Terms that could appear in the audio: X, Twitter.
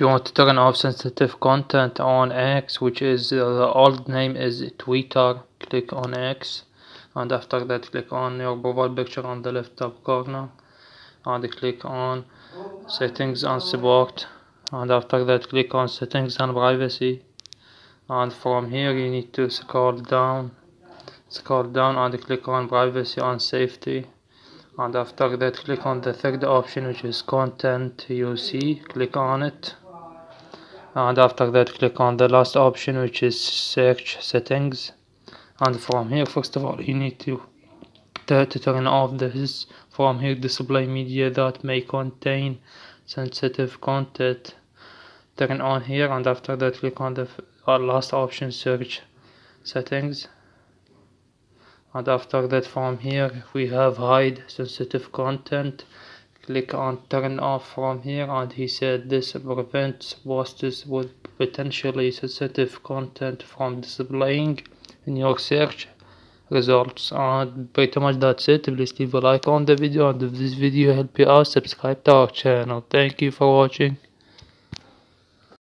If you want to turn off sensitive content on X, which is the old name is Twitter, click on X, and after that click on your profile picture on the left top corner and click on settings and support, and after that click on settings and privacy, and from here you need to scroll down and click on privacy and safety, and after that click on the third option which is content UC, click on it, and after that click on the last option which is search settings, and from here first of all you need to turn off this from here display media that may contain sensitive content, turn on here, and after that click on the last option search settings, and after that from here we have hide sensitive content, click on turn off from here, and he said this prevents posts with potentially sensitive content from displaying in your search results. And pretty much that's it. Please leave a like on the video, and if this video helped you out, subscribe to our channel. Thank you for watching.